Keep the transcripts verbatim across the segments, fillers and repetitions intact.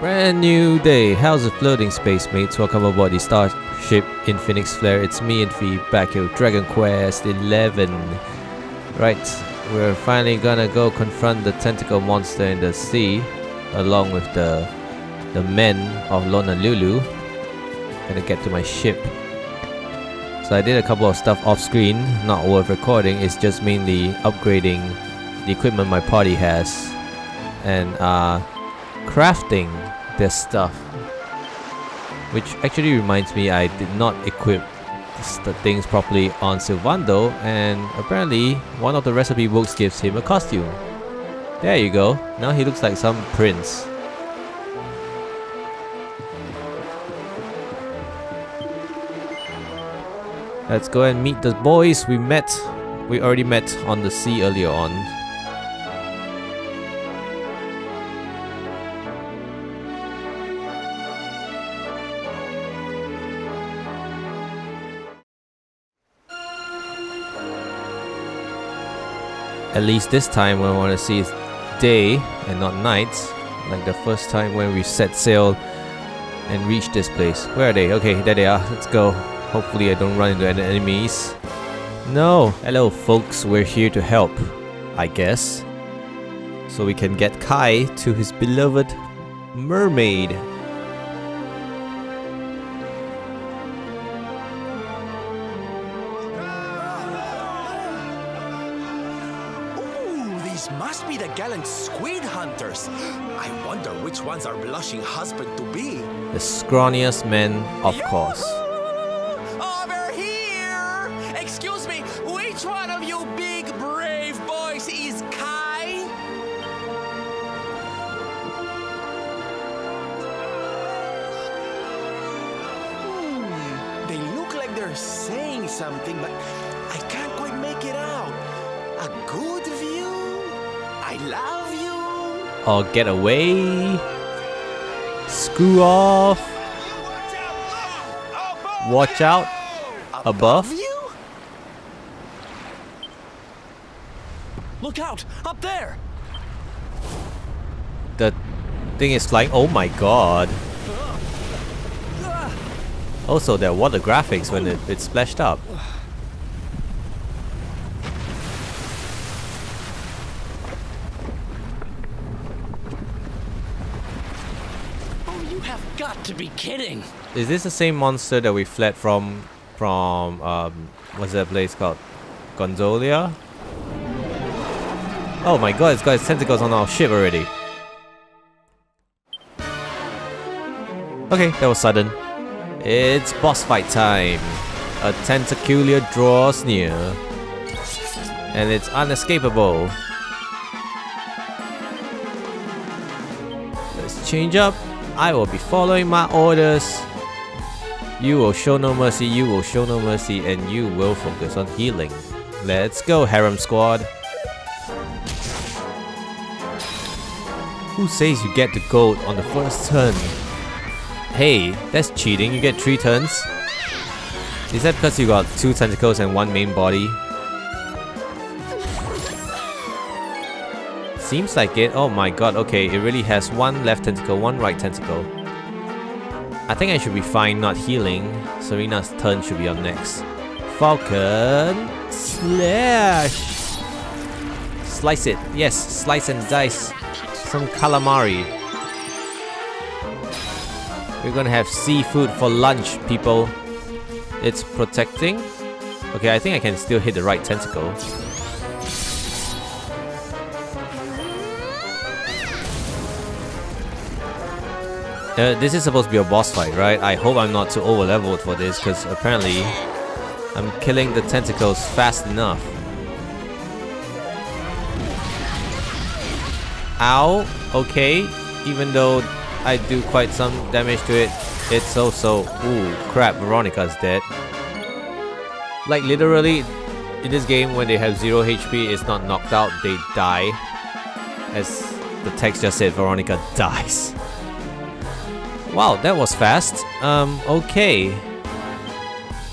Brand new day. How's it floating, space mates? Welcome aboard the Starship Infinix Flare. It's me, Infy, back here with Dragon Quest eleven. Right, we're finally gonna go confront the tentacle monster in the sea, along with the the men of Lonalulu. Gonna get to my ship. So I did a couple of stuff off screen, not worth recording. It's just mainly upgrading the equipment my party has, and uh, crafting their stuff, which actually reminds me I did not equip the things properly on Sylvando, and apparently one of the recipe books gives him a costume. There you go, now he looks like some prince. Let's go and meet the boys we met we already met on the sea earlier on. At least this time when I want to see it's day and not night, like the first time when we set sail and reached this place. Where are they? Okay, there they are. Let's go. Hopefully I don't run into any enemies. No! Hello folks, we're here to help, I guess. So we can get Kai to his beloved mermaid. Must be the gallant squid hunters. I wonder which ones are blushing husband-to-be. The scrawniest men, of Yoo-hoo! Course. Over here! Excuse me, which one of you big brave boys is Kai? Hmm, they look like they're saying something, but I can't quite make it out. A good view? I love you! Oh, get away! Screw off! Watch out! Above you? Look out! Up there! The thing is flying. Oh my god! Also, there are water graphics when it, it's splashed up. To be kidding. Is this the same monster that we fled from from um what's that place called? Gondolia? Oh my god, it's got its tentacles on our ship already. Okay, that was sudden. It's boss fight time. A Tentaculia draws near. And it's unescapable. Let's change up. I will be following my orders. You will show no mercy, you will show no mercy, and you will focus on healing. Let's go, harem squad. Who says you get the gold on the first turn? Hey, that's cheating, you get three turns. Is that because you got two tentacles and one main body? Seems like it. Oh my god, okay, it really has one left tentacle, one right tentacle. I think I should be fine not healing. Serena's turn should be up next. Falcon slash! Slice it. Yes, slice and dice. Some calamari. We're gonna have seafood for lunch, people. It's protecting. Okay, I think I can still hit the right tentacle. Uh, this is supposed to be a boss fight, right? I hope I'm not too overleveled for this, because apparently I'm killing the tentacles fast enough. Ow! Okay, even though I do quite some damage to it, it's also... Ooh, crap, Veronica's dead. Like, literally, in this game, when they have zero H P, it's not knocked out, they die. As the text just said, Veronica dies. Wow, that was fast. Um, okay.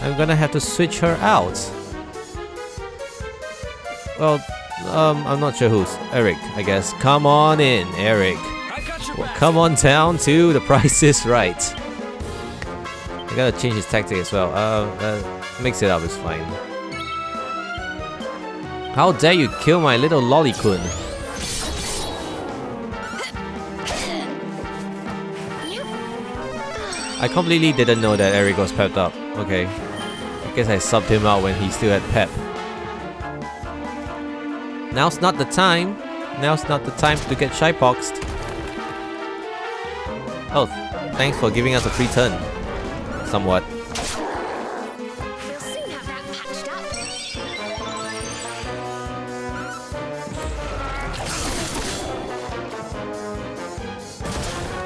I'm gonna have to switch her out. Well, Um, I'm not sure who's. Eric, I guess. Come on in, Eric. Well, come on down to The Price Is Right. I gotta change his tactic as well. Uh, uh, mix it up is fine. How dare you kill my little lolly-kun? I completely didn't know that Eric was pepped up. Okay. I guess I subbed him out when he still had pep. Now's not the time. Now's not the time to get shypoxed. Oh, thanks for giving us a free turn. Somewhat.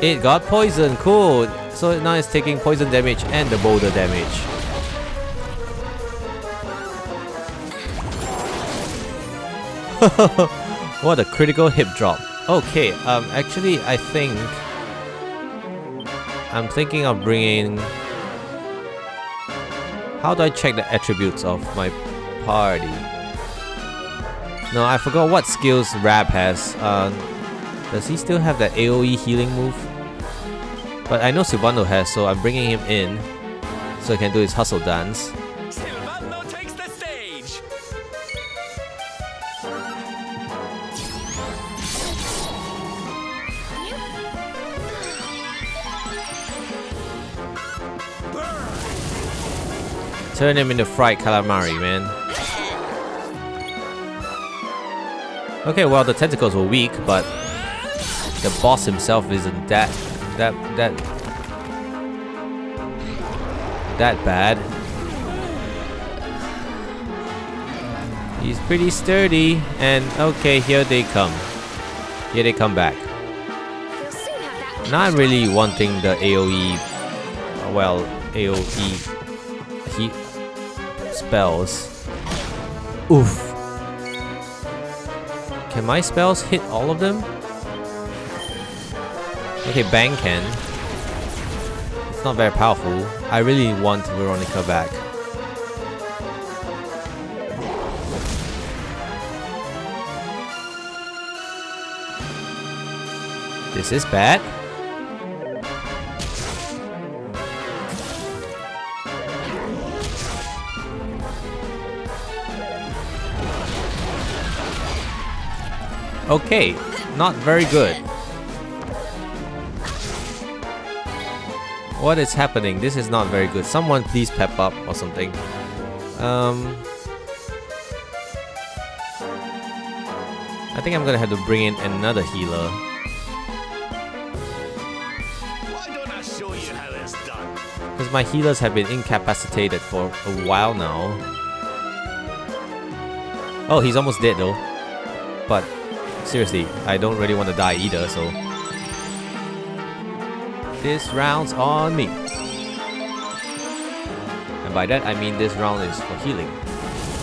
It got poisoned, cool! So now it's taking poison damage and the boulder damage. What a critical hip drop. Okay, um, actually I think... I'm thinking of bringing... How do I check the attributes of my party? No, I forgot what skills Rab has. Uh, does he still have that AoE healing move? But I know Sylvando has, so I'm bringing him in so he can do his hustle dance. Sylvando takes the stage. Turn him into fried calamari, man. Okay, well the tentacles were weak, but the boss himself isn't that That, that... That bad. He's pretty sturdy, and okay, here they come. Here they come back. Not really wanting the AoE... Well, AoE... Heat... Spells. Oof. Can my spells hit all of them? Okay, Bang can. It's not very powerful. I really want Veronica back. This is bad. Okay, not very good. What is happening? This is not very good. Someone please pep up or something. Um, I think I'm gonna have to bring in another healer. Because my healers have been incapacitated for a while now. Oh, he's almost dead though. But seriously, I don't really want to die either, so... This round's on me. And by that I mean this round is for healing.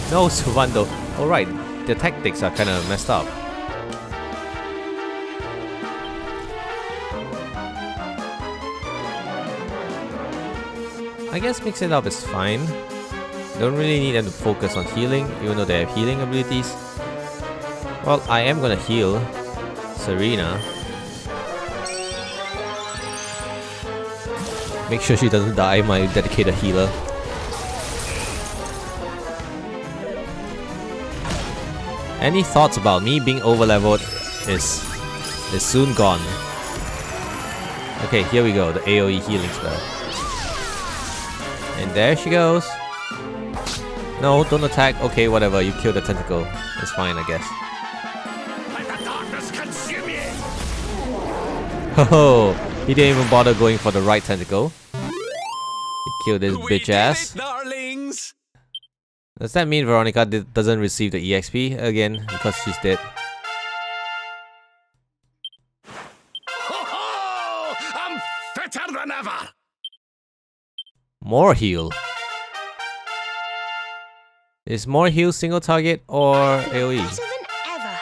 No, Sylvando. Alright, the tactics are kinda messed up. I guess mix it up is fine. Don't really need them to focus on healing, even though they have healing abilities. Well, I am gonna heal Serena. Make sure she doesn't die, my dedicated healer. Any thoughts about me being overleveled is is soon gone. Okay, here we go, the AoE healing spell. And there she goes. No, don't attack. Okay, whatever, you kill the tentacle. It's fine, I guess. Let the darkness consume you. Ho ho! He didn't even bother going for the right tentacle. Kill this bitch ass. Does that mean Veronica did, doesn't receive the E X P again because she's dead? Ho-ho! I'm fitter than ever. More heal. Is more heal single target or AoE? Than ever.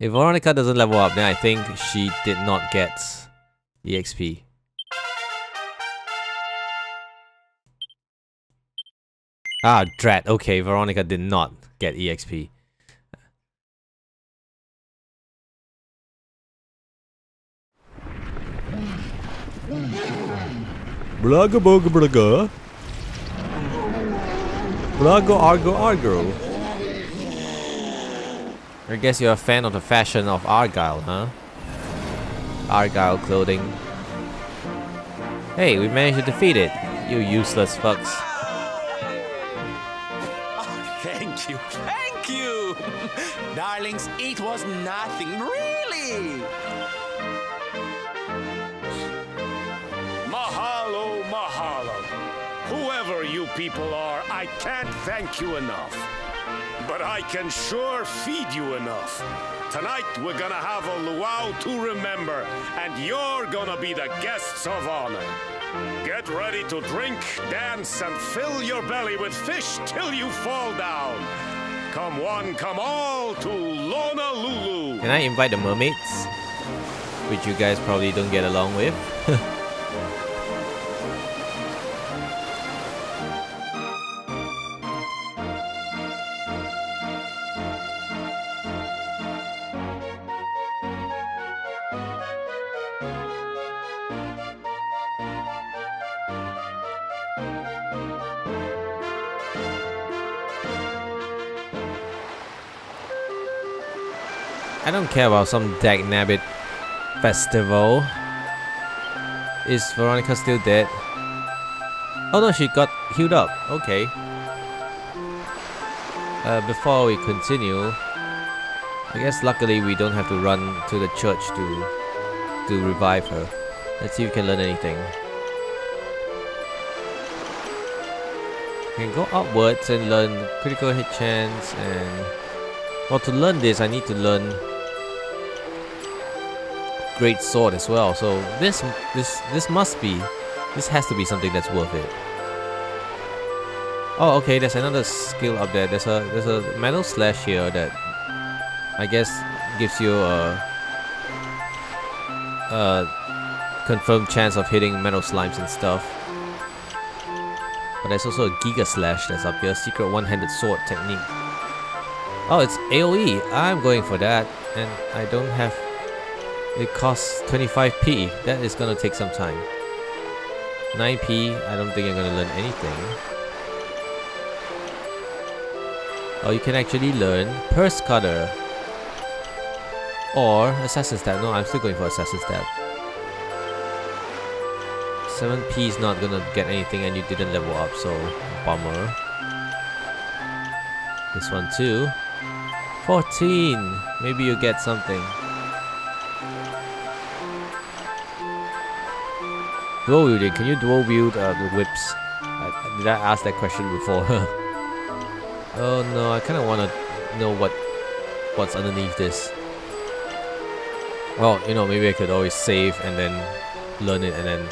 If Veronica doesn't level up, then I think she did not get E X P. Ah, drat. Okay, Veronica did not get E X P. Blaga boga blaga. Blago argo argo. I guess you're a fan of the fashion of Argyle, huh? Argyle clothing. Hey, we managed to defeat it, you useless fucks. Oh, thank you, thank you! Darlings, it was nothing, really! Mahalo, mahalo. Whoever you people are, I can't thank you enough. But I can sure feed you enough. Tonight we're gonna have a luau to remember, and you're gonna be the guests of honor. Get ready to drink, dance, and fill your belly with fish till you fall down. Come one, come all to Lonalulu. Can I invite the mermaids? Which you guys probably don't get along with. I don't care about some dagnabbit festival. Is Veronica still dead? Oh no, she got healed up. Okay. Uh, before we continue, I guess luckily we don't have to run to the church to to revive her. Let's see if we can learn anything. We can go upwards and learn critical hit chance and. Well, to learn this, I need to learn Great Sword as well, so this this this must be this has to be something that's worth it. Oh okay, there's another skill up there. There's a there's a metal slash here that I guess gives you a, a confirmed chance of hitting metal slimes and stuff. But there's also a Giga Slash that's up here, secret one-handed sword technique. Oh, it's AoE. I'm going for that, and I don't have. It costs twenty-five P. That is gonna take some time. nine P, I don't think I'm gonna learn anything. Oh, you can actually learn Purse Cutter. Or Assassin's Stab. No, I'm still going for Assassin's Stab. seven P is not gonna get anything and you didn't level up, so bummer. This one too. fourteen! Maybe you get something. Dual wielding, can you dual wield uh, the whips? I, did I ask that question before? Oh no, I kinda wanna know what what's underneath this. Well, you know, maybe I could always save and then learn it and then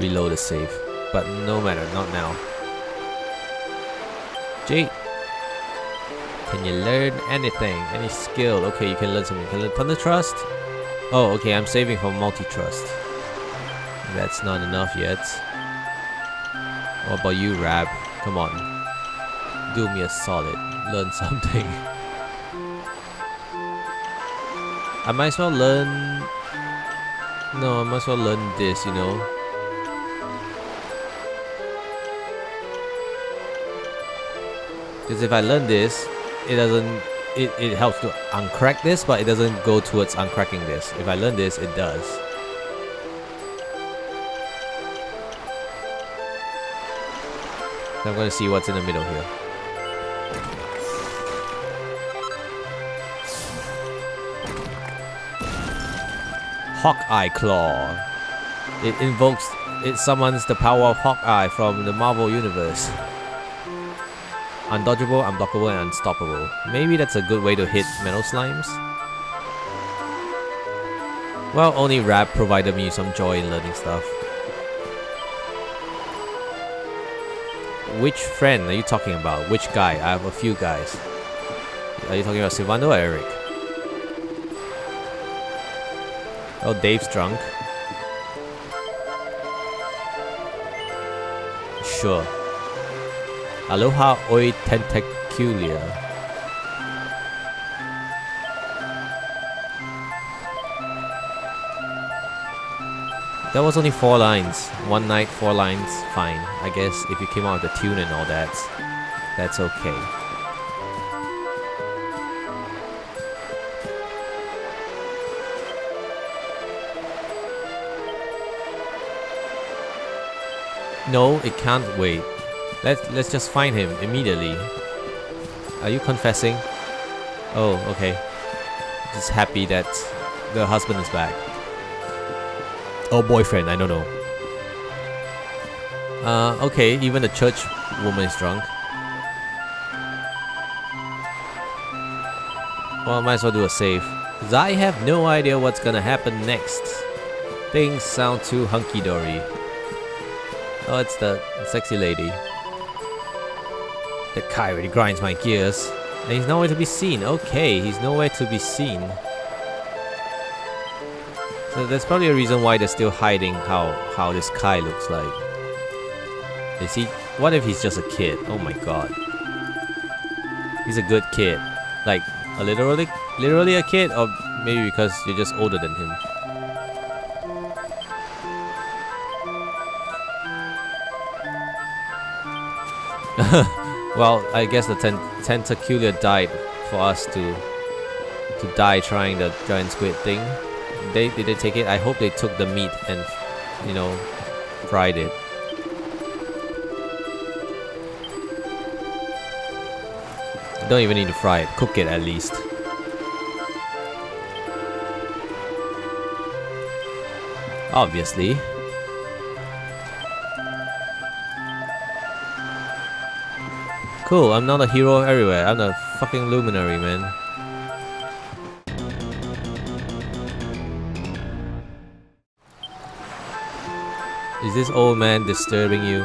reload the save. But no matter, not now. Jade, can you learn anything? Any skill? Okay, you can learn something. You can learn Thunder Trust. Oh, okay, I'm saving for Multi-Trust. That's not enough yet. What about you, Rab? Come on. Do me a solid. Learn something. I might as well learn... No, I might as well learn this, you know. Because if I learn this, it doesn't... It, it helps to uncrack this, but it doesn't go towards uncracking this. If I learn this, it does. So I'm gonna see what's in the middle here. Hawkeye Claw. It invokes... It summons the power of Hawkeye from the Marvel Universe. Undodgeable, unblockable, and unstoppable. Maybe that's a good way to hit metal slimes? Well, only Rab provided me some joy in learning stuff. Which friend are you talking about? Which guy? I have a few guys. Are you talking about Sylvando or Eric? Oh, Dave's drunk. Sure. Aloha Oi Tentaculia. That was only four lines. One night, four lines, fine. I guess if you came out with the tune and all that, that's okay. No, it can't wait. Let's, let's just find him immediately. Are you confessing? Oh, okay. Just happy that the husband is back. Or boyfriend, I don't know. Uh, okay, even the church woman is drunk. Well, might as well do a save. Cause I have no idea what's gonna happen next. Things sound too hunky-dory. Oh, it's the sexy lady. The Kai really grinds my gears. And he's nowhere to be seen. Okay, he's nowhere to be seen. So there's probably a reason why they're still hiding how how this Kai looks like. Is he? What if he's just a kid? Oh my god. He's a good kid, like a literally literally a kid, or maybe because you're just older than him. Well, I guess the ten Tentaculia died for us to to die trying the giant squid thing. They, did they take it? I hope they took the meat and, you know, fried it. Don't even need to fry it. Cook it at least. Obviously. Cool, I'm not a hero everywhere. I'm a fucking luminary, man. Is this old man disturbing you?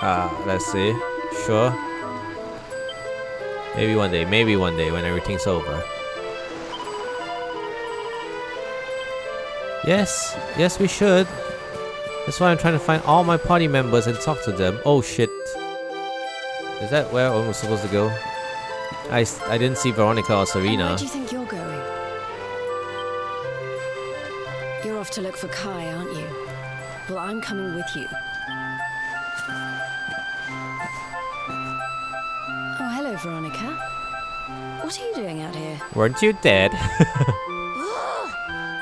Ah, uh, let's see. Sure. Maybe one day, maybe one day when everything's over. Yes, yes we should. That's why I'm trying to find all my party members and talk to them. Oh shit. Is that where I was supposed to go? I, I didn't see Veronica or Serena. Where do you think you're going? You're off to look for Kai, aren't you? Well, I'm coming with you. Oh, hello, Veronica. What are you doing out here? Weren't you dead?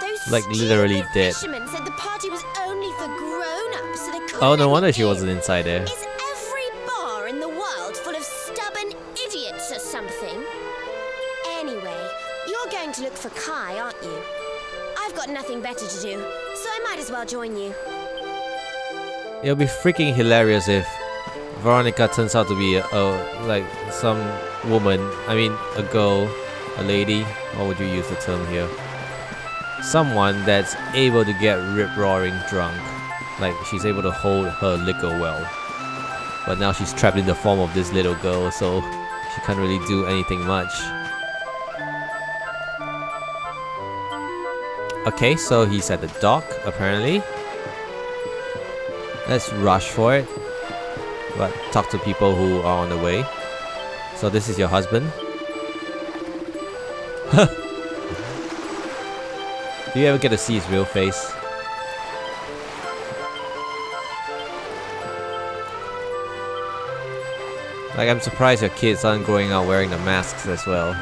Those like literally dead. Fishermen said the party was only for grown-ups, so they couldn't. Oh, no wonder she wasn't inside there. Is every bar in the world full of stubborn idiots or something? Anyway, you're going to look for Kai, aren't you? I've got nothing better to do, so I might as well join you. It'll be freaking hilarious if Veronica turns out to be a, a like some woman. I mean, a girl, a lady. What would you use the term here? Someone that's able to get rip-roaring drunk. Like she's able to hold her liquor well. But now she's trapped in the form of this little girl, so she can't really do anything much. Okay, so he's at the dock, apparently. Let's rush for it. But talk to people who are on the way. So this is your husband. Do you ever get to see his real face? Like, I'm surprised your kids aren't going out wearing the masks as well.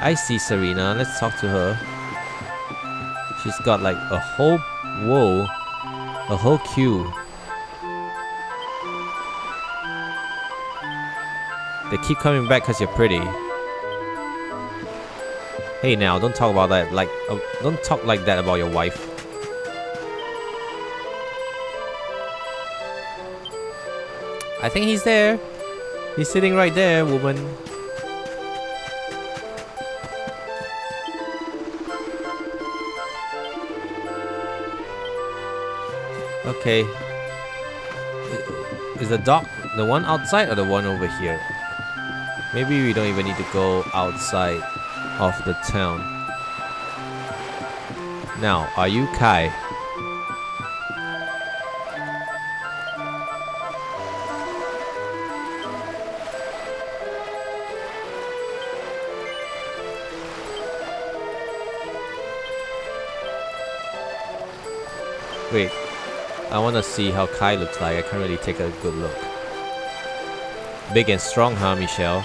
I see Serena, let's talk to her. She's got like a whole, whoa, a whole queue. They keep coming back because you're pretty. Hey now, don't talk about that, like, uh, don't talk like that about your wife. I think he's there. He's sitting right there, woman. Okay. Is the dock the one outside or the one over here? Maybe we don't even need to go outside of the town. Now, are you Kai? Wait, I want to see how Kai looks like. I can't really take a good look. Big and strong, huh, Michelle?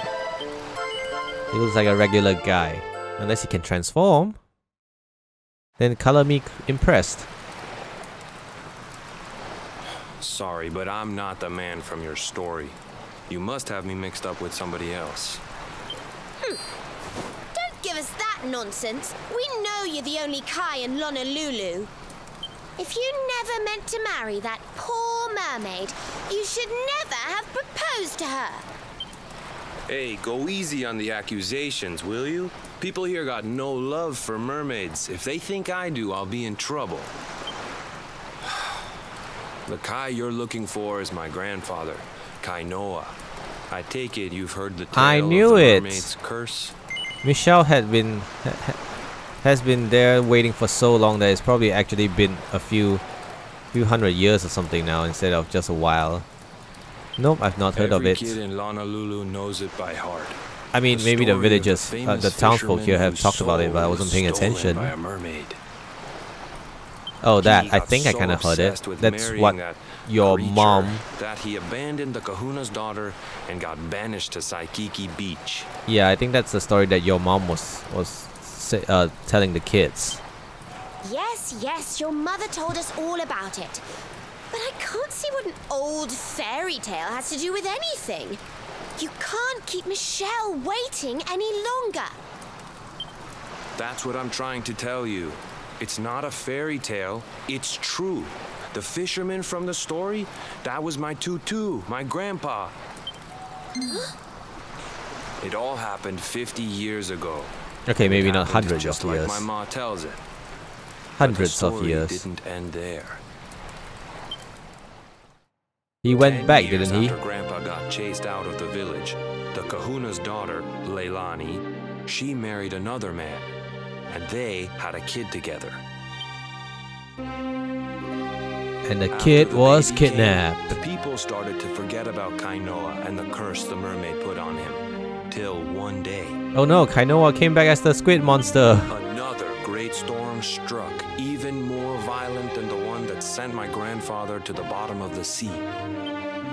He looks like a regular guy. Unless he can transform. Then color me impressed. Sorry, but I'm not the man from your story. You must have me mixed up with somebody else. Hmm. Don't give us that nonsense. We know you're the only Kai in Lonalulu. If you never meant to marry that poor mermaid, you should never have proposed to her. Hey, go easy on the accusations, will you? People here got no love for mermaids. If they think I do, I'll be in trouble. The Kai you're looking for is my grandfather, Kainoa. I take it you've heard the tale I knew of the it. mermaid's curse. Michelle had been ha, ha, has been there waiting for so long that it's probably actually been a few few hundred years or something now instead of just a while. Nope, I've not heard Every of it. Kid in Lonalulu knows it by heart. I mean, the maybe the villagers, the, uh, the townsfolk here have talked about it, but I wasn't paying attention. By a mermaid. Oh, that. I think I kind of heard it. That's what your mom... That he abandoned the Kahuna's daughter and got banished to Saikiki Beach. Yeah, I think that's the story that your mom was was uh, telling the kids. Yes, yes, your mother told us all about it. But I can't see what an old fairy tale has to do with anything. You can't keep Michelle waiting any longer. That's what I'm trying to tell you. It's not a fairy tale, it's true. The fisherman from the story, that was my tutu, my grandpa. It all happened fifty years ago. Okay, maybe not hundreds of years. My ma tells it. Hundreds of years. Didn't end there. He went back, didn't he? After grandpa got chased out of the village, the Kahuna's daughter, Leilani, she married another man. And they had a kid together. And the kid was kidnapped. The people started to forget about Kainoa and the curse the mermaid put on him. Till one day. Oh no, Kainoa came back as the squid monster. Another great storm struck, even more violent than the one that sent my grandfather to the bottom of the sea.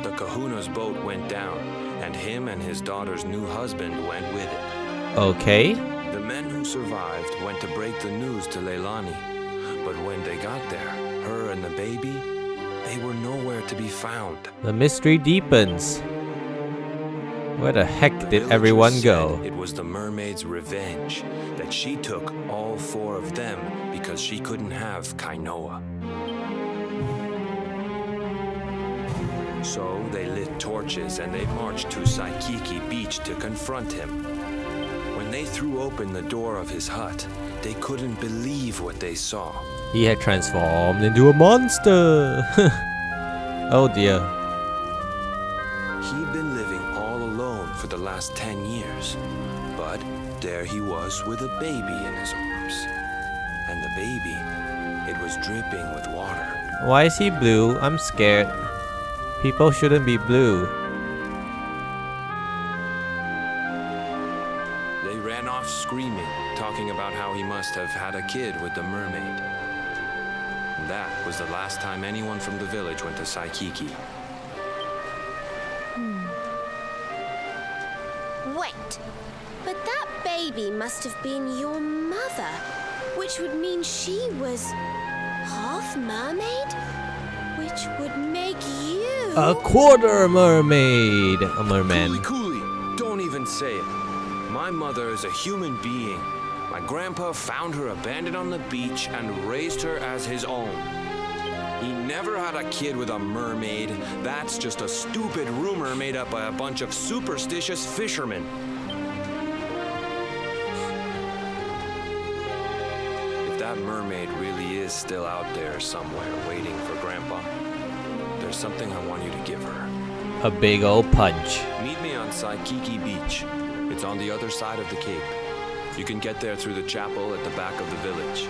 The Kahuna's boat went down, and him and his daughter's new husband went with it. Okay. The men who survived went to break the news to Leilani, but when they got there, her and the baby, they were nowhere to be found. The mystery deepens. Where the heck the did everyone go? It was the mermaid's revenge, that she took all four of them because she couldn't have Kainoa. So they lit torches and they marched to Saikiki Beach to confront him. When they threw open the door of his hut, they couldn't believe what they saw. He had transformed into a monster! Oh dear. He'd been living all alone for the last ten years. But there he was with a baby in his arms. And the baby, it was dripping with water. Why is he blue? I'm scared. People shouldn't be blue. Screaming, talking about how he must have had a kid with the mermaid. That was the last time anyone from the village went to Saikiki. Hmm. Wait, but that baby must have been your mother, which would mean she was half mermaid, which would make you a quarter mermaid. A merman. Coolie, coolie. Don't even say it. My mother is a human being. My grandpa found her abandoned on the beach and raised her as his own. He never had a kid with a mermaid. That's just a stupid rumor made up by a bunch of superstitious fishermen. If that mermaid really is still out there somewhere waiting for grandpa, there's something I want you to give her. A big old punch. Meet me on Saikiki Beach. It's on the other side of the cape. You can get there through the chapel at the back of the village.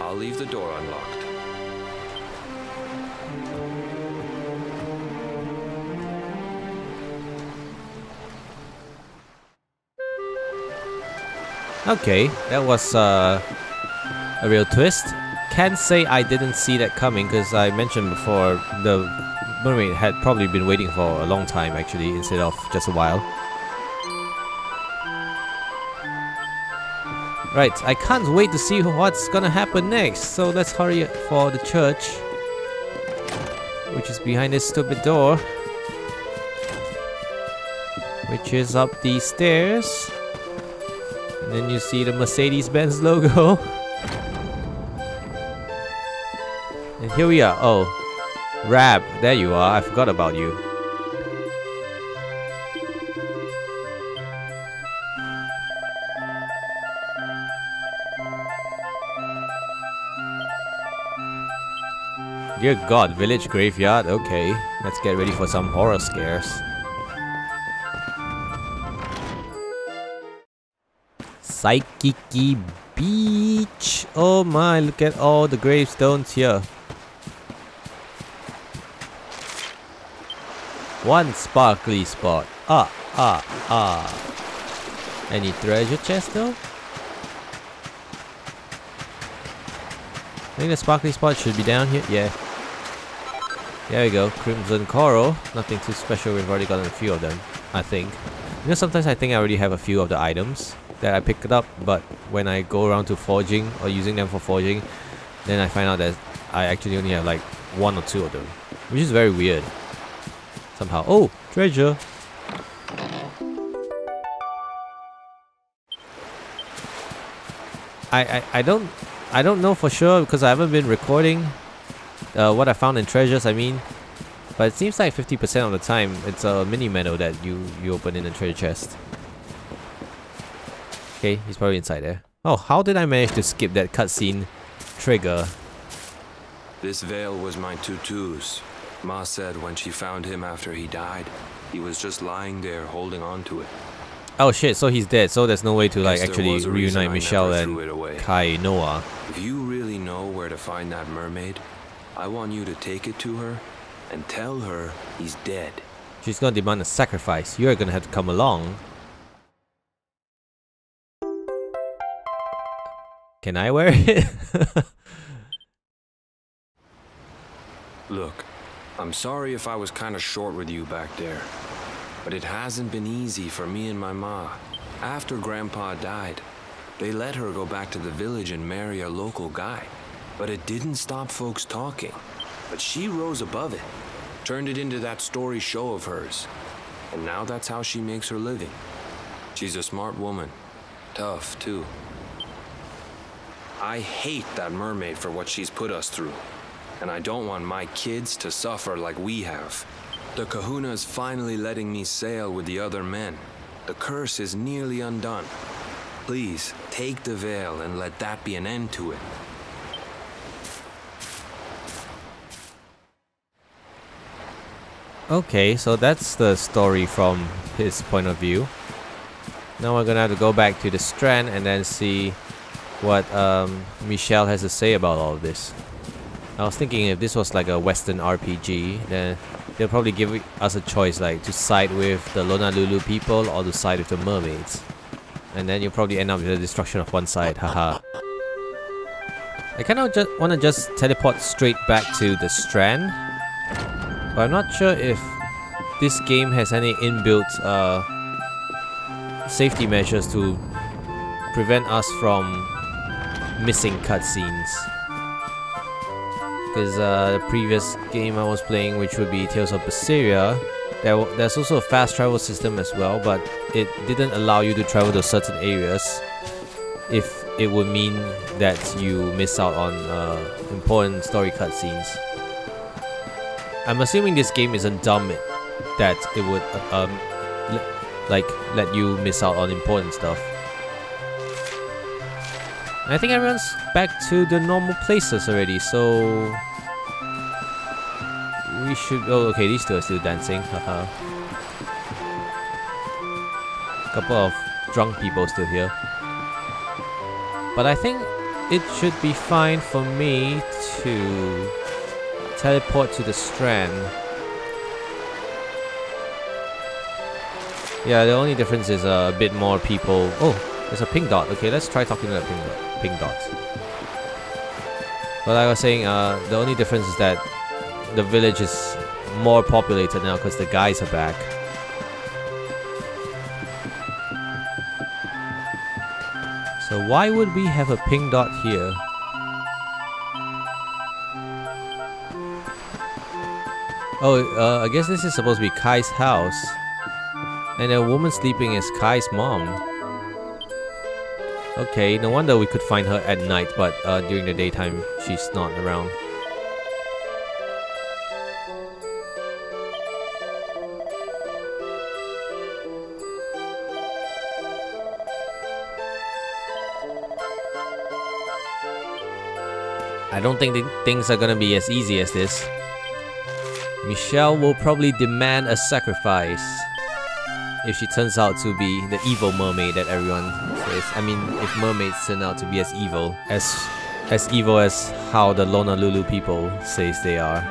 I'll leave the door unlocked. Okay, that was uh, a real twist. can say I didn't see that coming, because I mentioned before the mermaid had probably been waiting for a long time actually, instead of just a while. Right, I can't wait to see what's gonna happen next, so let's hurry for the church, which is behind this stupid door, which is up these stairs. And then you see the Mercedes-Benz logo. And here we are. Oh, Rab, there you are. I forgot about you. Dear God, village graveyard. Okay, let's get ready for some horror scares. Saikiki Beach. Oh my, look at all the gravestones here. One sparkly spot. Ah, ah, ah. Any treasure chest though? I think the sparkly spot should be down here. Yeah. There we go, crimson coral. Nothing too special, we've already gotten a few of them, I think. You know, sometimes I think I already have a few of the items that I picked up, but when I go around to forging or using them for forging, then I find out that I actually only have like one or two of them, which is very weird. Somehow. Oh! Treasure! I, I, I don't I don't know for sure because I haven't been recording Uh, what I found in treasures, I mean, but it seems like fifty percent of the time it's a mini meadow that you you open in a treasure chest. Okay, he's probably inside there. Oh, how did I manage to skip that cutscene trigger? This veil was my tutu's. Ma said when she found him after he died, he was just lying there holding on to it. Oh shit, so he's dead, so there's no way to like actually reunite Michelle and Kainoa. If you really know where to find that mermaid, I want you to take it to her and tell her he's dead. She's gonna demand a sacrifice. You're gonna have to come along. Can I wear it? Look, I'm sorry if I was kind of short with you back there, but it hasn't been easy for me and my ma. After Grandpa died, they let her go back to the village and marry a local guy. But it didn't stop folks talking. But she rose above it, turned it into that story show of hers. And now that's how she makes her living. She's a smart woman. Tough, too. I hate that mermaid for what she's put us through. And I don't want my kids to suffer like we have. The Kahuna is finally letting me sail with the other men. The curse is nearly undone. Please, take the veil and let that be an end to it. Okay, so that's the story from his point of view. Now we're gonna have to go back to the strand and then see what um, Michelle has to say about all of this. I was thinking if this was like a Western R P G, then they'll probably give us a choice like to side with the Lonalulu people or to side with the mermaids. And then you'll probably end up with the destruction of one side, haha. I kind of just want to just teleport straight back to the strand. But I'm not sure if this game has any inbuilt uh, safety measures to prevent us from missing cutscenes. Because uh, the previous game I was playing, which would be Tales of Berseria, there w there's also a fast travel system as well, but it didn't allow you to travel to certain areas if it would mean that you miss out on uh, important story cutscenes. I'm assuming this game isn't dumb that it would um, le like let you miss out on important stuff. And I think everyone's back to the normal places already, so we should... Oh, okay, these two are still dancing. Haha. Couple of drunk people still here. But I think it should be fine for me to teleport to the strand. Yeah, the only difference is uh, a bit more people. Oh, there's a pink dot. Okay, let's try talking to that pink dot. Pink dot. But like I was saying, uh, the only difference is that the village is more populated now because the guys are back. So why would we have a pink dot here? Oh, uh, I guess this is supposed to be Kai's house. And the woman sleeping is Kai's mom. Okay, no wonder we could find her at night, but uh, during the daytime, she's not around. I don't think that things are gonna be as easy as this. Michelle will probably demand a sacrifice if she turns out to be the evil mermaid that everyone says. I mean, if mermaids turn out to be as evil as as evil as how the Lonalulu people says they are.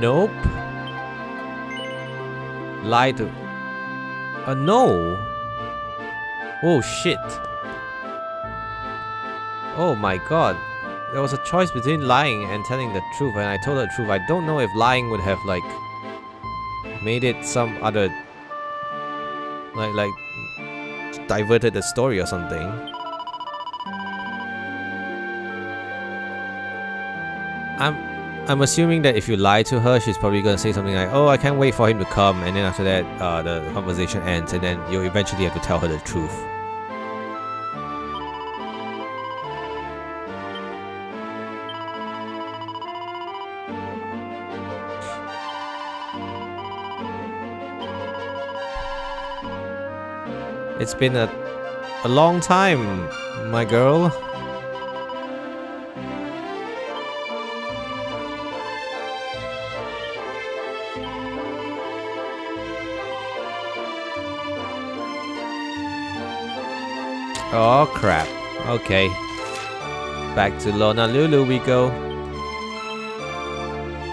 Nope. Lie to... Uh, no! Oh shit. Oh my god. There was a choice between lying and telling the truth, and I told the truth. I don't know if lying would have, like, made it some other... Like, like... diverted the story or something. I'm... I'm assuming that if you lie to her, she's probably gonna say something like, "Oh, I can't wait for him to come," and then after that, uh, the conversation ends, and then you'll eventually have to tell her the truth. It's been a, a long time, my girl. Oh crap. Okay. Back to Lonalulu we go.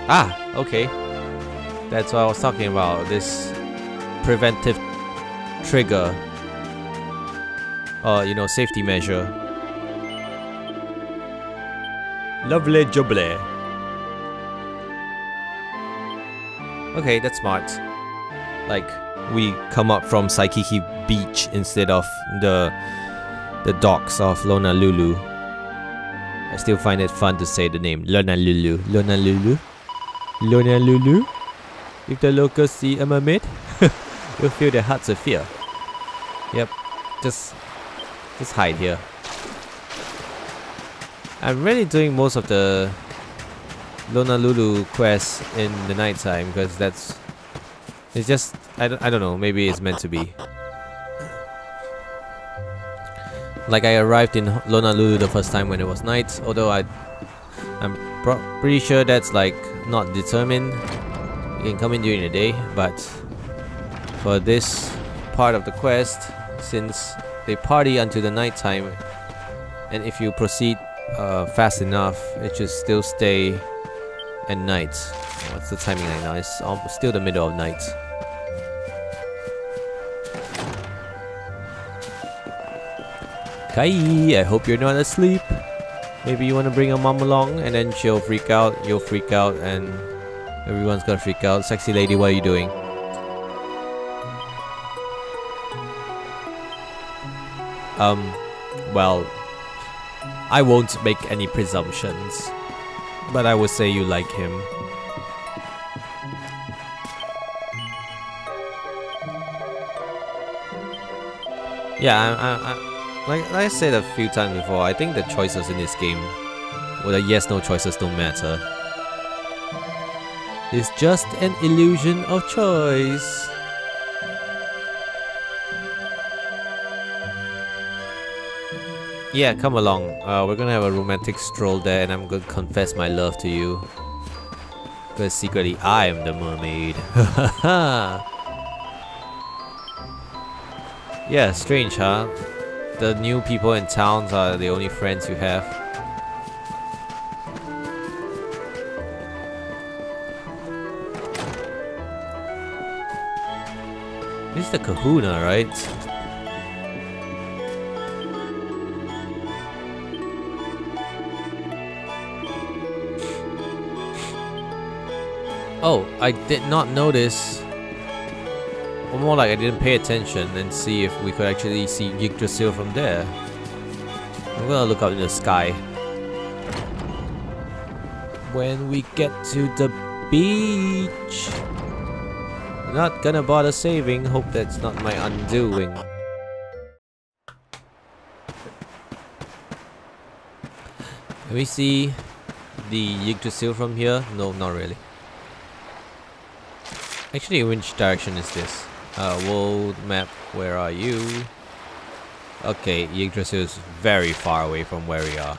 Ah, okay. That's what I was talking about, this preventive trigger. Or, you know, safety measure. Lovely jubbly. Okay, that's smart. Like, we come up from Saikiki Beach instead of the The docks of Lonalulu. I still find it fun to say the name Lonalulu. Lonalulu? Lonalulu? If the locals see a mermaid, you'll feel their hearts of fear. Yep, just, just hide here. I'm really doing most of the Lonalulu quests in the night time because that's... It's just... I don't, I don't know, maybe it's meant to be. Like, I arrived in Lonalulu the first time when it was night, although I, I'm pro pretty sure that's like not determined. You can come in during the day, but for this part of the quest, since they party until the night time, and if you proceed uh, fast enough, it should still stay at night. What's the timing like now? It's almost still the middle of night. Kai, I hope you're not asleep. Maybe you want to bring your mom along and then she'll freak out, you'll freak out, and everyone's gonna freak out. Sexy lady, what are you doing? Um, well, I won't make any presumptions, but I would say you like him. Yeah, I... I, I Like, like I said a few times before, I think the choices in this game, or the yes-no choices, don't matter. It's just an illusion of choice. Yeah, come along. Uh, we're gonna have a romantic stroll there and I'm gonna confess my love to you. Because secretly, I am the mermaid. Yeah, strange, huh? The new people in towns are the only friends you have. This is the Kahuna, right? Oh, I did not notice. Or more like I didn't pay attention and see if we could actually see Yggdrasil from there. I'm gonna look up in the sky. When we get to the beach. Not gonna bother saving, hope that's not my undoing. Can we see the Yggdrasil from here? No, not really. Actually, which direction is this? Uh, world map, where are you? Okay, Yggdrasil is very far away from where we are.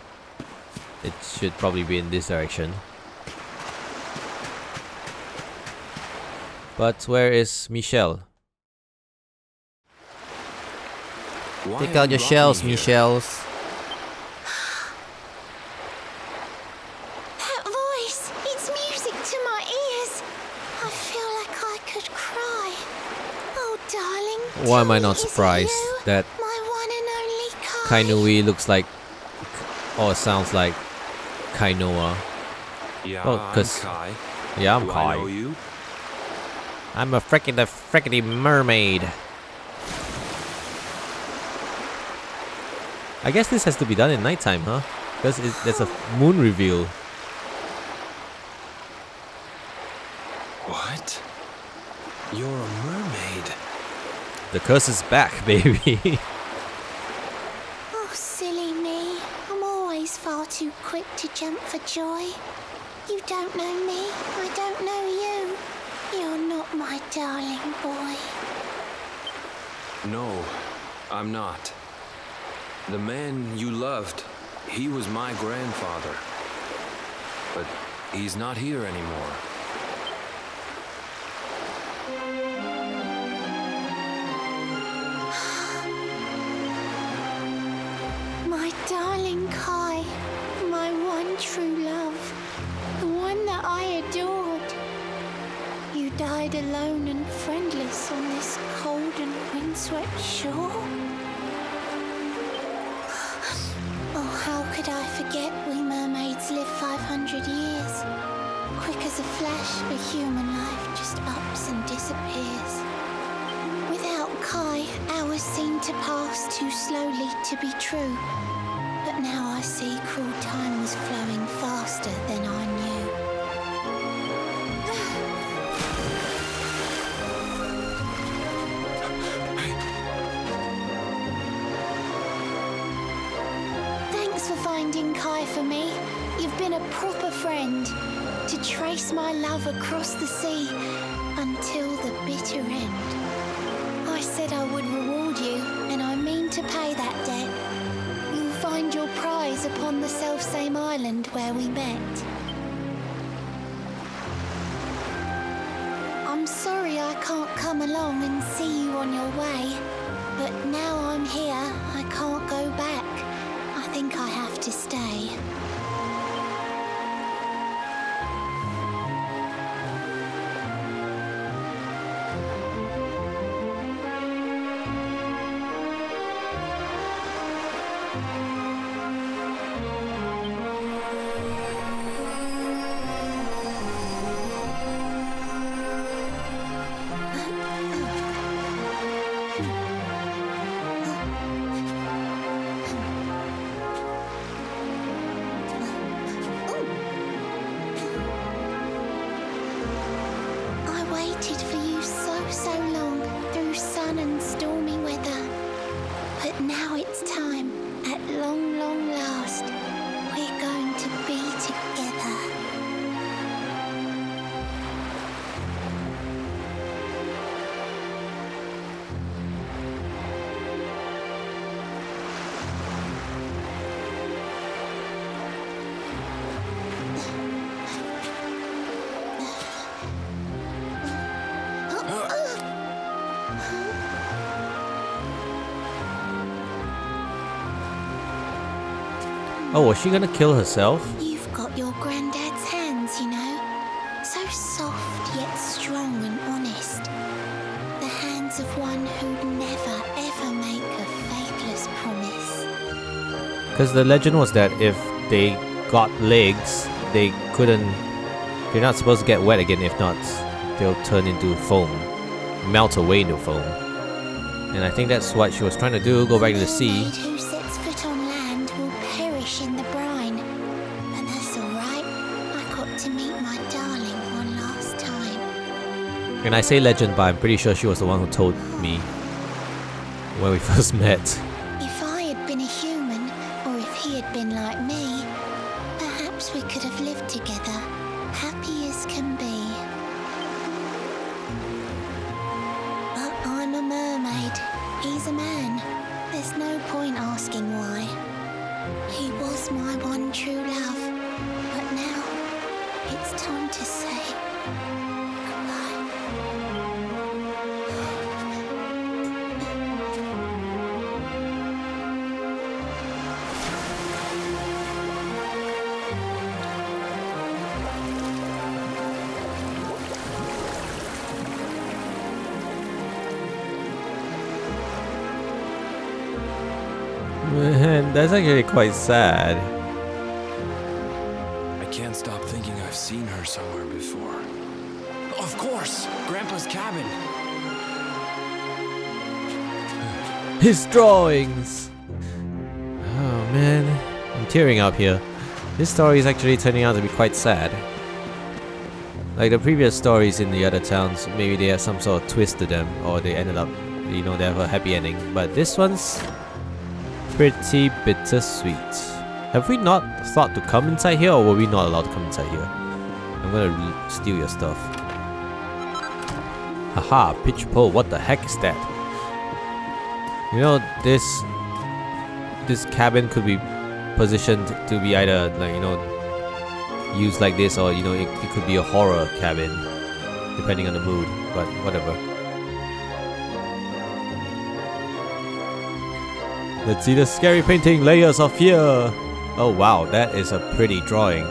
It should probably be in this direction. But where is Michelle? Why Take out your shells, here? Michelles. That voice, it's music to my ears. I feel like I could cry. Oh, darling. Why am I not surprised that my one and only Kai? Kainoa looks like, or sounds like, Kainoa? Yeah, oh, cause I'm Kai. Yeah, I'm Do Kai. I know you? I'm a frickin' the frickety mermaid. I guess this has to be done in nighttime, huh? Because there's a moon reveal. What? You're a mermaid. The curse is back, baby. Oh, silly me. I'm always far too quick to jump for joy. You don't know me. I don't know you. You're not my darling boy. No, I'm not. The man you loved, he was my grandfather. But he's not here anymore. My darling Kai, my one true love, the one that I adore. You died alone and friendless on this cold and windswept shore? Oh, how could I forget we mermaids live five hundred years? Quick as a flash, a human life just ups and disappears. Without Kai, hours seemed to pass too slowly to be true. But now I see cruel time was flowing faster than I knew. Finding Kai for me, you've been a proper friend to trace my love across the sea until the bitter end. I said I would reward you, and I mean to pay that debt. You'll find your prize upon the selfsame island where we met. I'm sorry I can't come along and see you on your way, but now I'm here, I can't go back. I think I have to stay. Oh, was she gonna kill herself? You've got your granddad's hands, you know. So soft yet strong and honest. The hands of one who'd never ever make a faithless promise. Because the legend was that if they got legs, they couldn't... You're not supposed to get wet again, if not, they'll turn into foam. Melt away into foam. And I think that's what she was trying to do, go back to the sea. And I say legend, but I'm pretty sure she was the one who told me when we first met. If I had been a human, or if he had been like me, perhaps we could have lived together, happy as can be. But I'm a mermaid, he's a man. There's no point asking why. He was my one true love, but now it's time to say goodbye. Man, that's actually quite sad. I can't stop thinking I've seen her somewhere before. Of course, Grandpa's cabin. His drawings. Oh man, I'm tearing up here. This story is actually turning out to be quite sad. Like the previous stories in the other towns, maybe they have some sort of twist to them, or they ended up, you know, they have a happy ending. But this one's pretty bittersweet. Have we not thought to come inside here, or were we not allowed to come inside here? I'm gonna steal your stuff. Haha, pitch pole, what the heck is that? You know, this this cabin could be positioned to be either, like, you know, used like this, or, you know, it, it could be a horror cabin, depending on the mood, but whatever. Let's see the scary painting, Layers of Fear! Oh wow, that is a pretty drawing.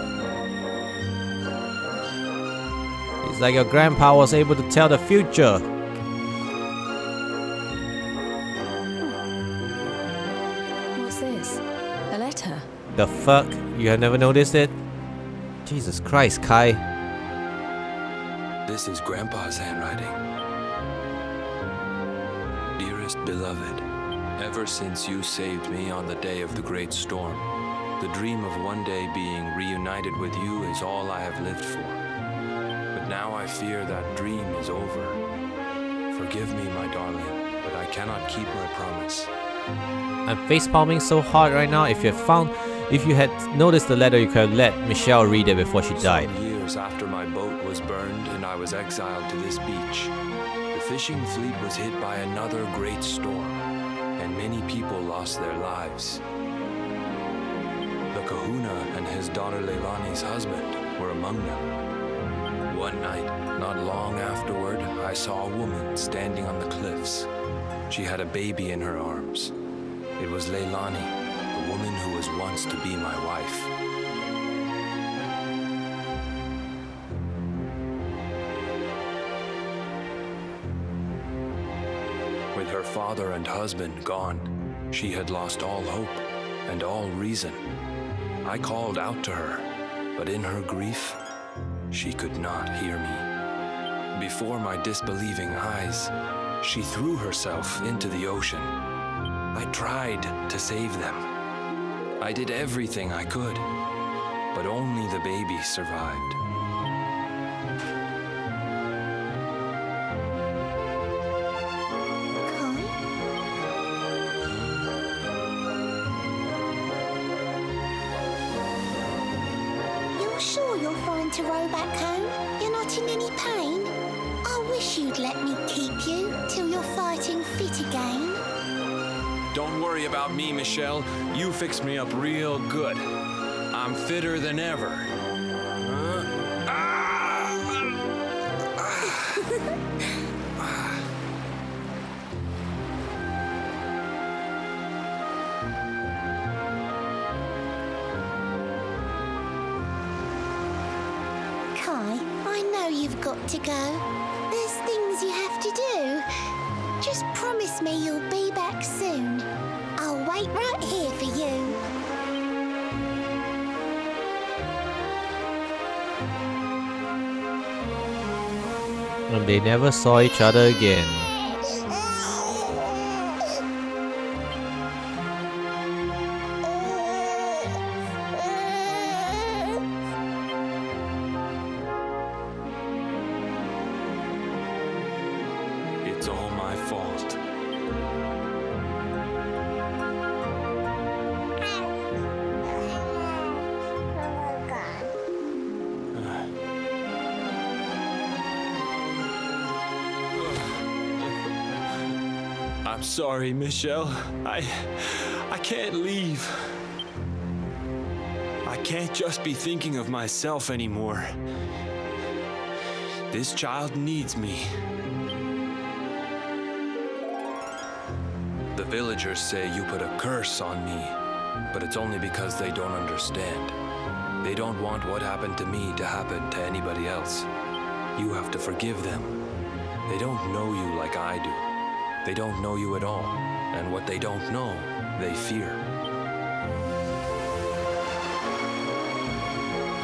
It's like your grandpa was able to tell the future! What's this? A letter? The fuck? You have never noticed it? Jesus Christ, Kai. This is Grandpa's handwriting. Dearest beloved. Ever since you saved me on the day of the great storm, the dream of one day being reunited with you is all I have lived for. But now I fear that dream is over. Forgive me, my darling, but I cannot keep my promise. I'm facepalming so hard right now. If you had found, if you had noticed the letter, you could have let Michelle read it before she died. Some years after my boat was burned and I was exiled to this beach, the fishing fleet was hit by another great storm. And many people lost their lives. The Kahuna and his daughter Leilani's husband were among them. One night, not long afterward, I saw a woman standing on the cliffs. She had a baby in her arms. It was Leilani, the woman who was once to be my wife. Her father and husband gone, she had lost all hope and all reason. I called out to her, but in her grief, she could not hear me. Before my disbelieving eyes, she threw herself into the ocean. I tried to save them. I did everything I could, but only the baby survived. To row back home? You're not in any pain? I wish you'd let me keep you till you're fighting fit again. Don't worry about me, Michelle. You fixed me up real good. I'm fitter than ever. Huh? Ah! Kai, I know you've got to go. There's things you have to do. Just promise me you'll be back soon. I'll wait right here for you. And they never saw each other again. It's all my fault. I'm sorry, Michelle. I... I can't leave. I can't just be thinking of myself anymore. This child needs me. The villagers say you put a curse on me, but it's only because they don't understand. They don't want what happened to me to happen to anybody else. You have to forgive them. They don't know you like I do. They don't know you at all, and what they don't know, they fear.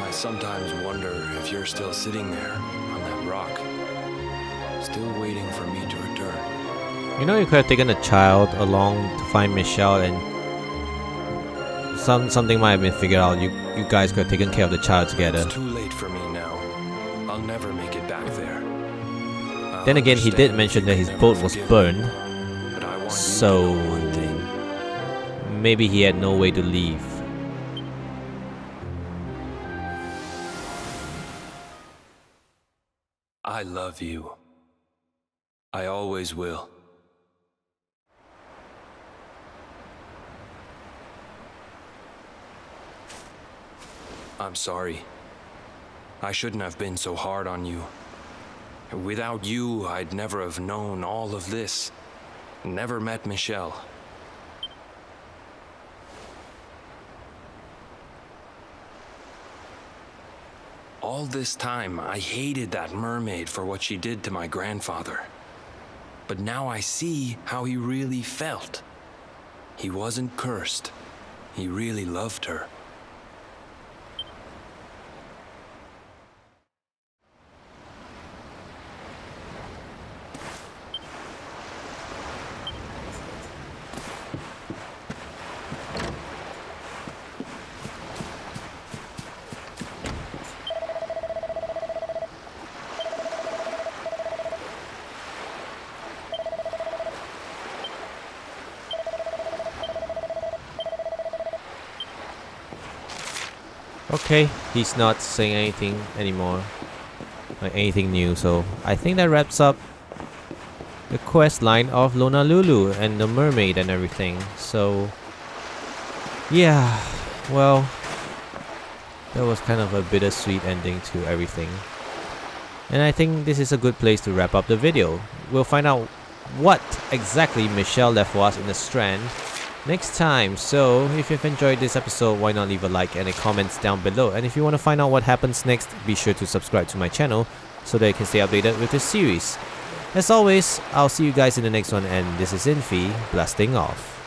I sometimes wonder if you're still sitting there on that rock, still waiting for me to return. You know, you could have taken a child along to find Michelle, and some something might have been figured out. You you guys could have taken care of the child together. It's too late for me now. I'll never make it back there. Then again, he did mention that his boat was burned, so maybe he had no way to leave. I love you. I always will. I'm sorry. I shouldn't have been so hard on you. Without you, I'd never have known all of this. Never met Michelle. All this time, I hated that mermaid for what she did to my grandfather. But now I see how he really felt. He wasn't cursed. He really loved her. Okay, he's not saying anything anymore, like anything new, so I think that wraps up the quest line of Lonalulu and the mermaid and everything. So yeah, well, that was kind of a bittersweet ending to everything, and I think this is a good place to wrap up the video. We'll find out what exactly Michelle left for us in the Strand next time. So if you've enjoyed this episode, why not leave a like and a comment down below, and if you want to find out what happens next, be sure to subscribe to my channel so that you can stay updated with this series. As always, I'll see you guys in the next one, and this is Infy, blasting off.